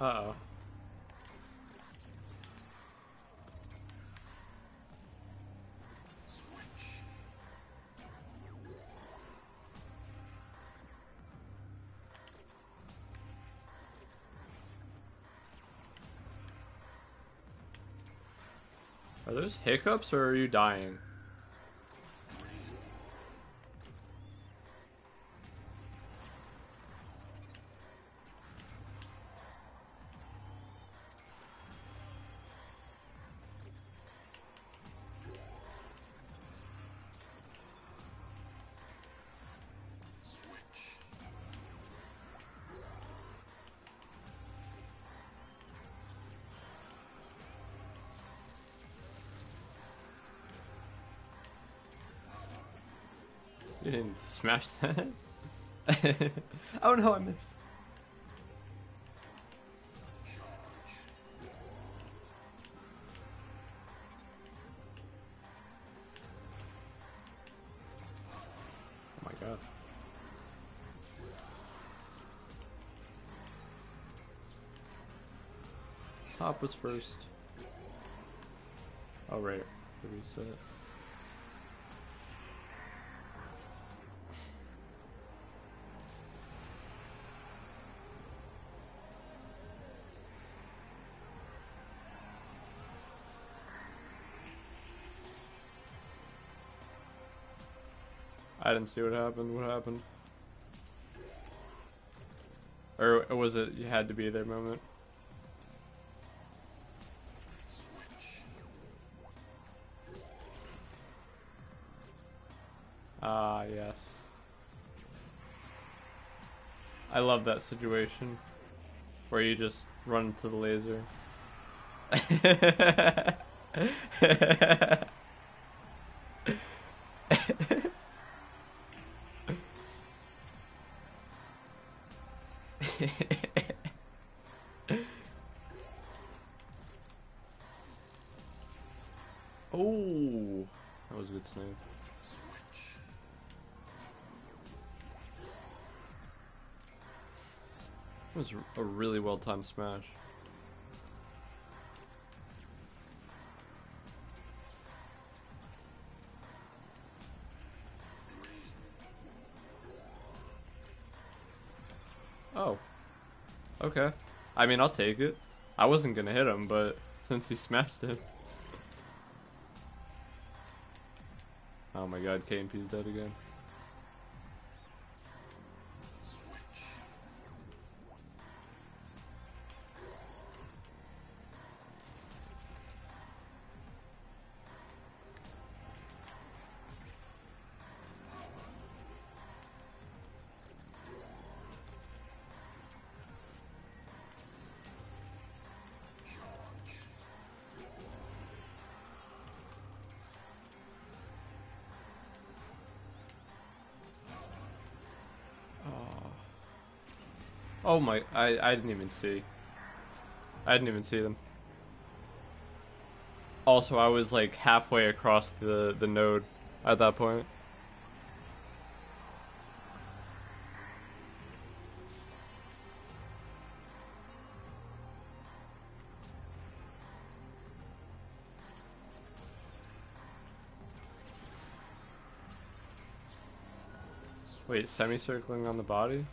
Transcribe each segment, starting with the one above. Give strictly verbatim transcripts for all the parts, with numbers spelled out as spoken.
Uh-oh. Are those hiccups or are you dying? You didn't smash that. Oh no, I missed. Oh my god. Top was first. Oh right, the reset. I didn't see what happened. What happened? Or was it you had to be there moment? Ah, yes. I love that situation where you just run to the laser. Oh, that was a good snipe. That was a really well-timed smash. Oh. Okay. I mean, I'll take it. I wasn't gonna hit him, but since he smashed it. Oh my god, K M P's dead again. Oh my, I, I didn't even see. I didn't even see them. Also, I was like halfway across the, the node at that point. Wait, semicircling on the body?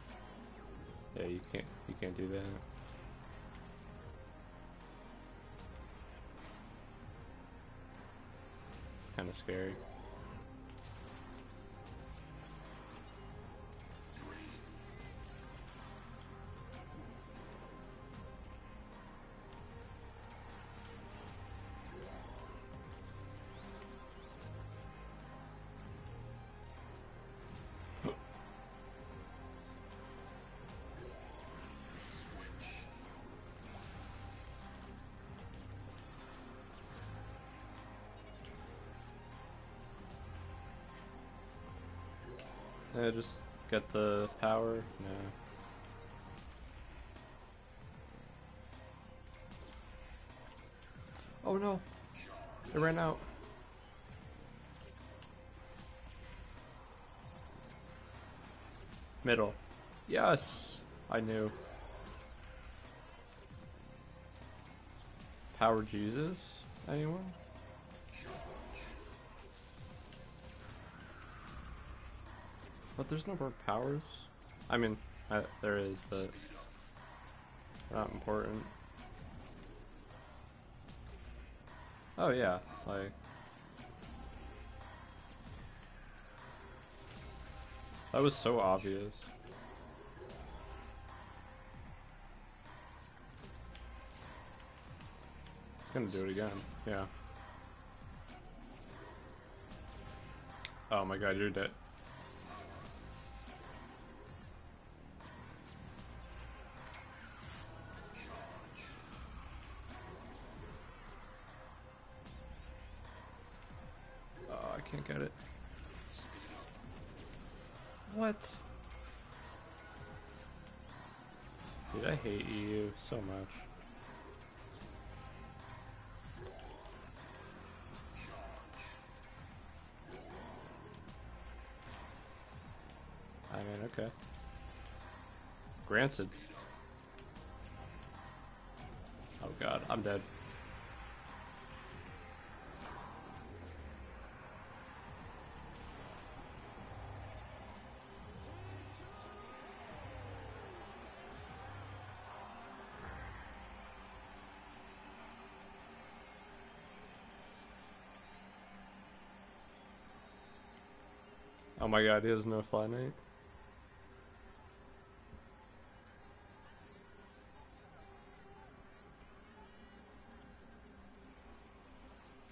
Yeah, you can't, you can't do that. It's kind of scary. I just get the power? No. Oh no! It ran out. Middle. Yes! I knew. Power Jesus? Anyone? But there's no more powers. I mean, I, there is, but not important. Oh yeah, like that was so obvious. It's gonna do it again. Yeah. Oh my god, you're dead. Can't get it. What? Dude, I hate E U so much. I mean, okay. Granted. Oh god, I'm dead. Oh my god, he has no Flymate.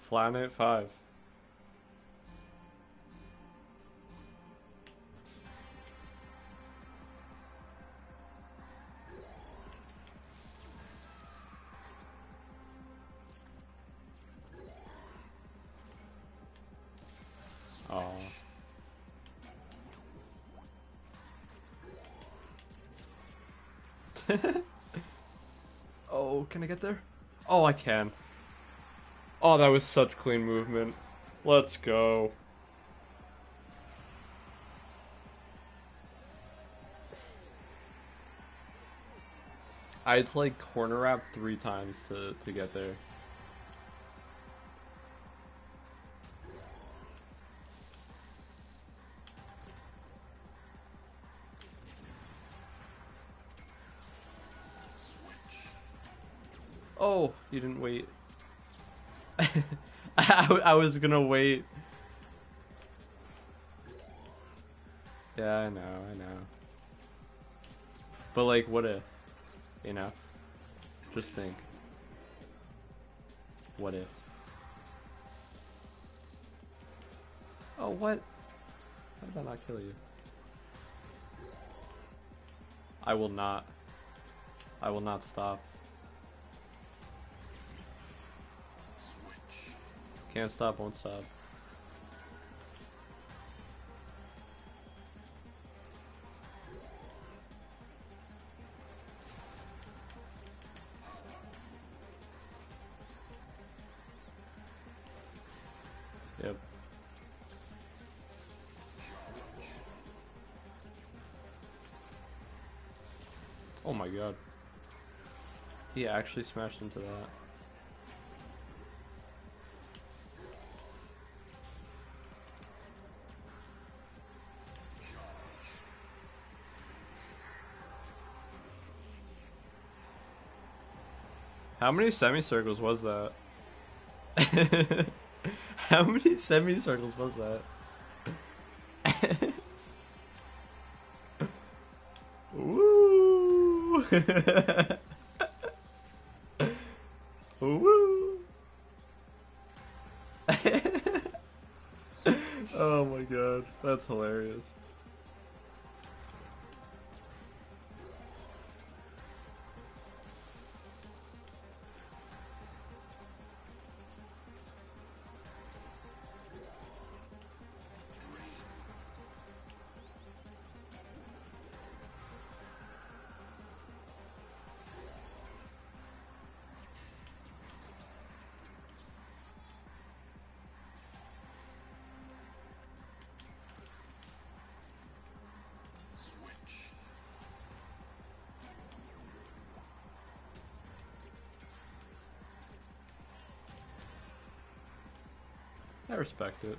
Flymate five. Oh. Oh, can I get there? Oh, I can. Oh, that was such clean movement. Let's go. I had to like corner wrap three times to, to get there. Oh, you didn't wait. I, I was gonna wait. Yeah, I know, I know. But like, what if? You know? Just think. What if? Oh, what? How did I not kill you? I will not. I will not stop. Can't stop, won't stop. Yep. Oh my god. He actually smashed into that. How many semicircles was that? How many semicircles was that? Woo! Woo! Oh my god, that's hilarious. I respect it.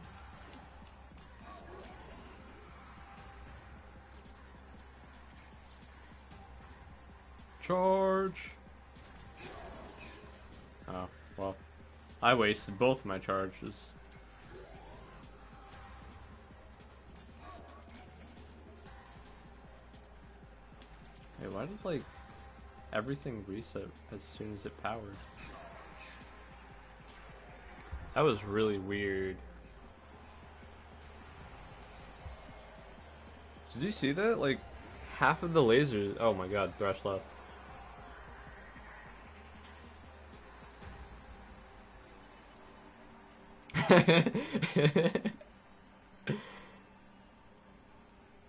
Charge! Oh, well. I wasted both my charges. Hey, why did, like, everything reset as soon as it powered? That was really weird. Did you see that? Like, half of the lasers... Oh my god, Thresh left.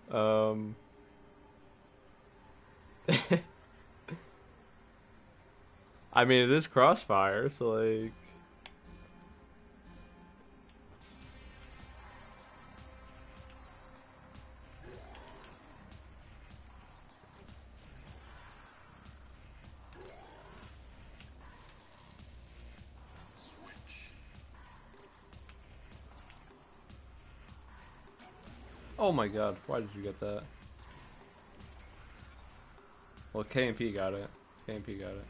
um... I mean, it is Crossfire, so like... Oh my god, why did you get that? Well, K M P got it. K M P got it.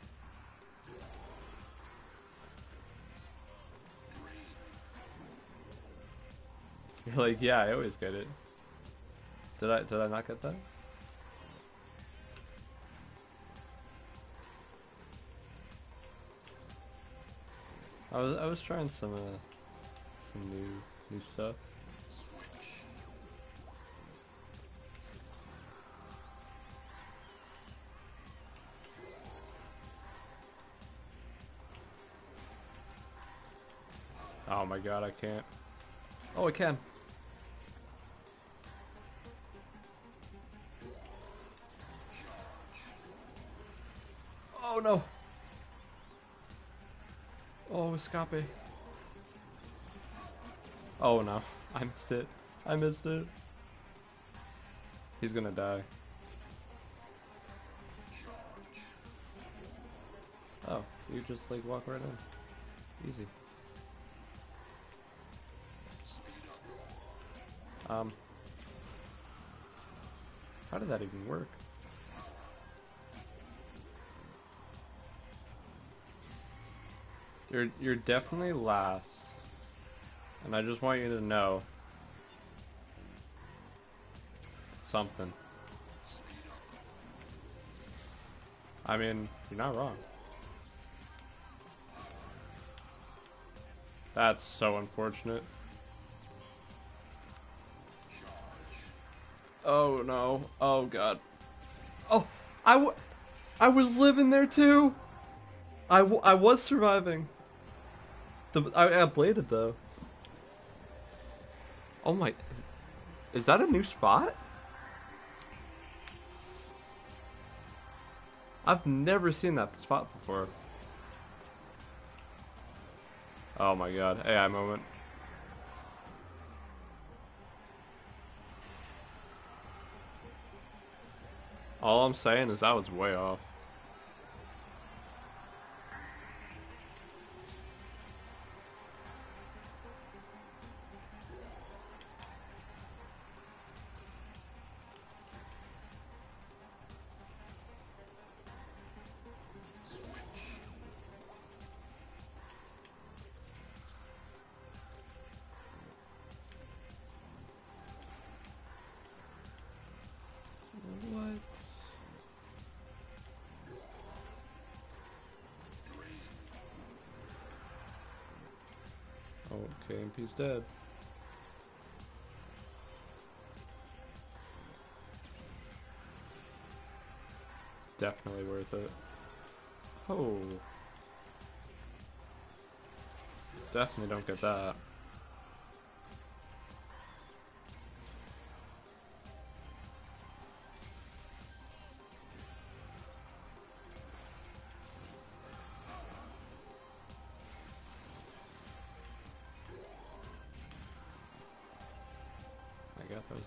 You're like, yeah, I always get it. Did I did I not get that? I was I was trying some uh, some new new stuff. Oh my god, I can't. Oh, I can. Oh no. Oh, escape. Oh no, I missed it. I missed it. He's gonna die. Oh, you just like walk right in. Easy. Um, how did that even work? You're you're definitely last, and I just want you to know something. I mean, you're not wrong. That's so unfortunate. Oh no, oh god. Oh, I, w I was living there too! I, w I was surviving. The, I, I bladed though. Oh my, is, is that a new spot? I've never seen that spot before. Oh my god, A I moment. All I'm saying is I was way off. Okay, K M P's dead. Definitely worth it. Oh. Definitely don't get that. Got those.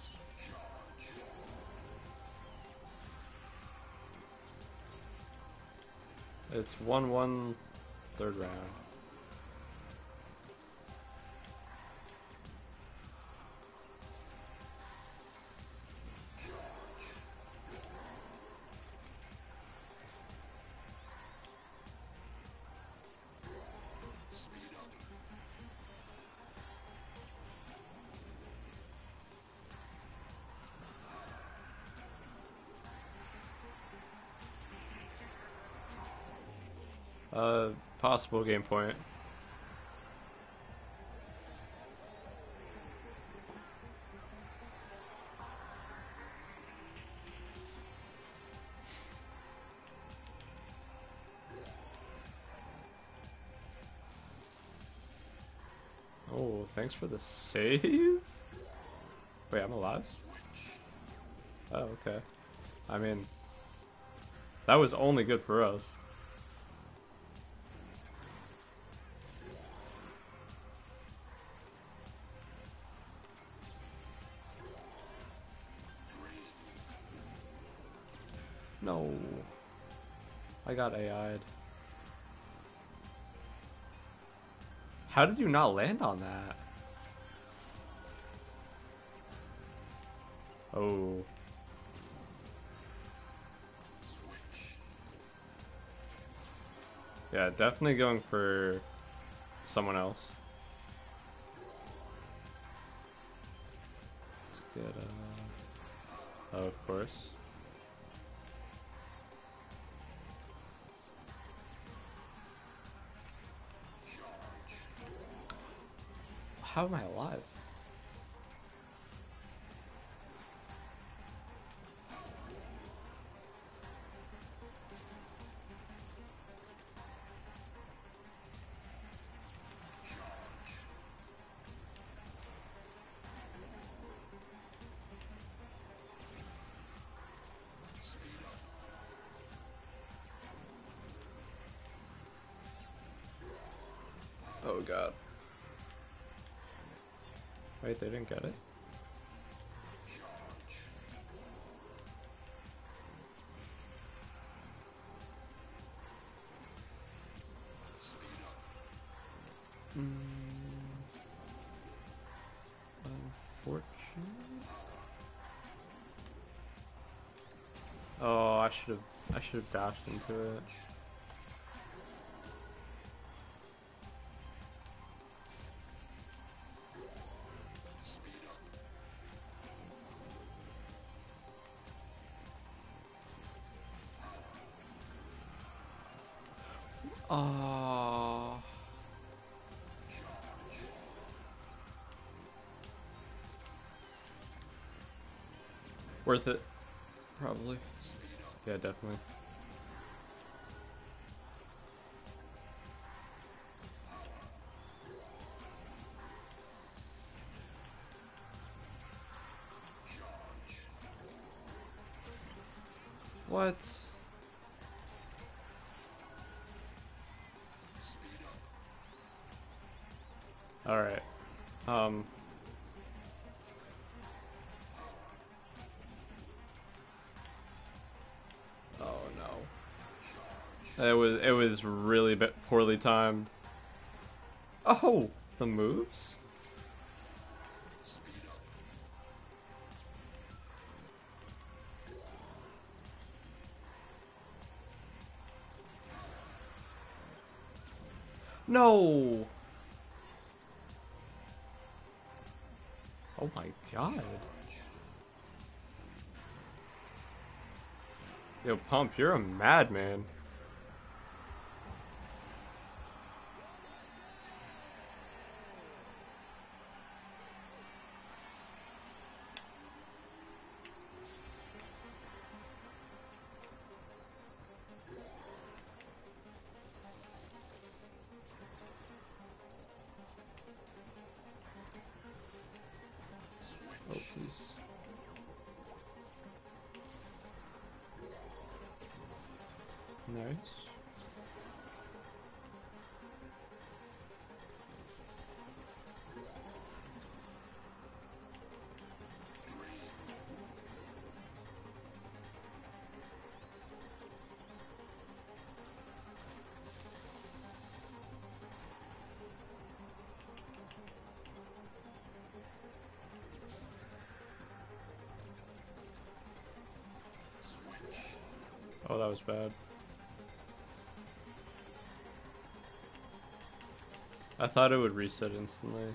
It's one one third round. Uh, possible game point. Oh, thanks for the save. Wait, I'm alive? Oh, okay. I mean, that was only good for us. No. I got A I'd. How did you not land on that? Oh. Yeah, definitely going for someone else. Let's get, uh... oh, of course. How am I alive? Oh god. Wait, they didn't get it? Mm. Unfortunate. Oh, I should have I should have dashed into it. Oh. Worth it. Probably. Yeah, definitely. What? Alright, um... oh no. It was, it was really bit poorly timed. Oh! The moves? No! Oh my god. Yo, Pump, you're a madman. Oh, please. Nice. Oh, that was bad. I thought it would reset instantly.